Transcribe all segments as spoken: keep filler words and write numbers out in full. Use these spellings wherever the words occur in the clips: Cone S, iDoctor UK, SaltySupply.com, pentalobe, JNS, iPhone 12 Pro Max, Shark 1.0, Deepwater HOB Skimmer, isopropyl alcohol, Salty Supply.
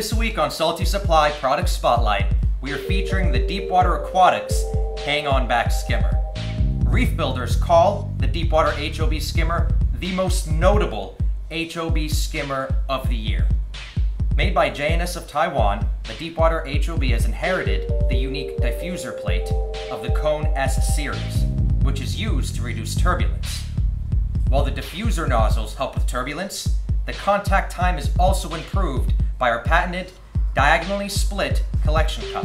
This week on Salty Supply Product Spotlight, we are featuring the Deepwater Aquatics Hang On Back Skimmer. Reef builders call the Deepwater H O B Skimmer the most notable H O B skimmer of the year. Made by J N S of Taiwan, the Deepwater H O B has inherited the unique diffuser plate of the Cone S series, which is used to reduce turbulence. While the diffuser nozzles help with turbulence, the contact time is also improved by our patented diagonally split collection cup,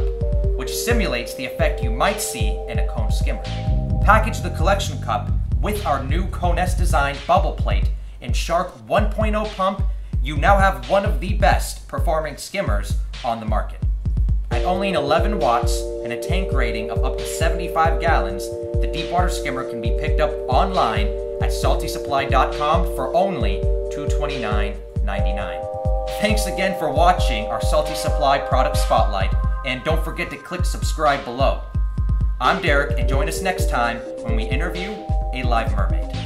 which simulates the effect you might see in a cone skimmer. Package the collection cup with our new Cone S designed bubble plate and Shark one point oh pump, you now have one of the best performing skimmers on the market. At only eleven watts and a tank rating of up to seventy-five gallons, the Deepwater Skimmer can be picked up online at Salty Supply dot com for only two hundred twenty-nine ninety-nine. Thanks again for watching our Salty Supply Product Spotlight, and don't forget to click subscribe below. I'm Derek, and join us next time when we interview a live mermaid.